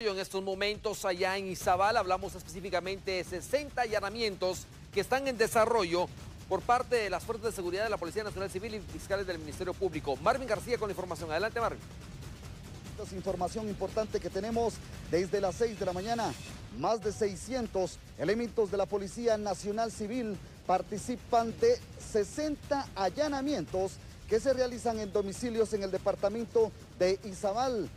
En estos momentos allá en Izabal hablamos específicamente de 60 allanamientos que están en desarrollo por parte de las fuerzas de seguridad de la Policía Nacional Civil y fiscales del Ministerio Público. Marvin García con la información. Adelante, Marvin. Esta es información importante que tenemos desde las 6 de la mañana. Más de 600 elementos de la Policía Nacional Civil participan de 60 allanamientos que se realizan en domicilios en el departamento de Izabal.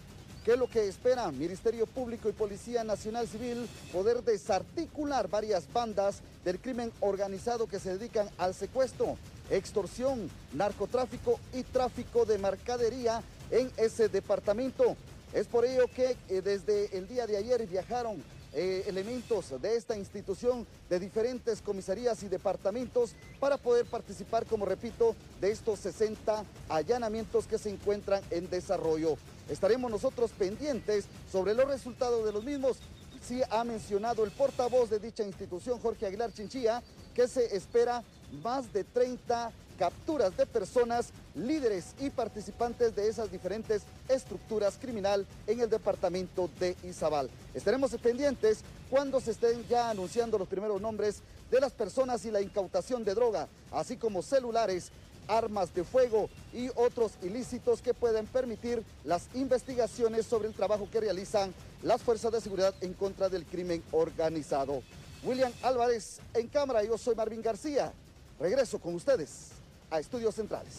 ¿Qué es lo que espera Ministerio Público y Policía Nacional Civil? Poder desarticular varias bandas del crimen organizado que se dedican al secuestro, extorsión, narcotráfico y tráfico de mercadería en ese departamento. Es por ello que desde el día de ayer viajaron elementos de esta institución de diferentes comisarías y departamentos para poder participar, como repito, de estos 60 allanamientos que se encuentran en desarrollo. Estaremos nosotros pendientes sobre los resultados de los mismos. Sí ha mencionado el portavoz de dicha institución, Jorge Aguilar Chinchilla, que se espera más de 30 capturas de personas, líderes y participantes de esas diferentes estructuras criminal en el departamento de Izabal. Estaremos pendientes cuando se estén ya anunciando los primeros nombres de las personas y la incautación de droga, así como celulares, armas de fuego y otros ilícitos que pueden permitir las investigaciones sobre el trabajo que realizan las fuerzas de seguridad en contra del crimen organizado. William Álvarez en cámara, yo soy Marvin García. Regreso con ustedes a Estudios Centrales.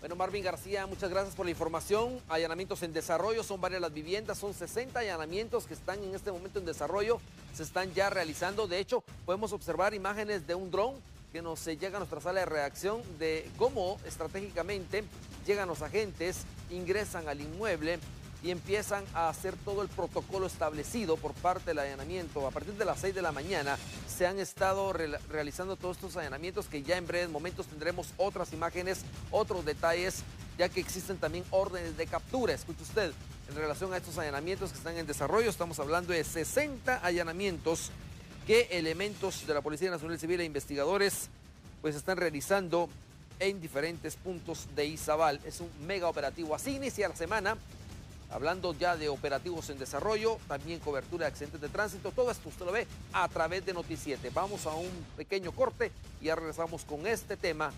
Bueno, Marvin García, muchas gracias por la información. Allanamientos en desarrollo, son varias las viviendas, son 60 allanamientos que están en este momento en desarrollo, se están ya realizando. De hecho, podemos observar imágenes de un dron que nos llega a nuestra sala de redacción de cómo estratégicamente llegan los agentes, ingresan al inmueble y empiezan a hacer todo el protocolo establecido por parte del allanamiento. A partir de las 6 de la mañana se han estado realizando todos estos allanamientos, que ya en breves momentos tendremos otras imágenes, otros detalles, ya que existen también órdenes de captura. Escuche usted, en relación a estos allanamientos que están en desarrollo, estamos hablando de 60 allanamientos que elementos de la Policía Nacional Civil e investigadores pues están realizando en diferentes puntos de Izabal. Es un mega operativo. Así inicia la semana, hablando ya de operativos en desarrollo, también cobertura de accidentes de tránsito. Todo esto usted lo ve a través de Noticia7. Vamos a un pequeño corte y ya regresamos con este tema.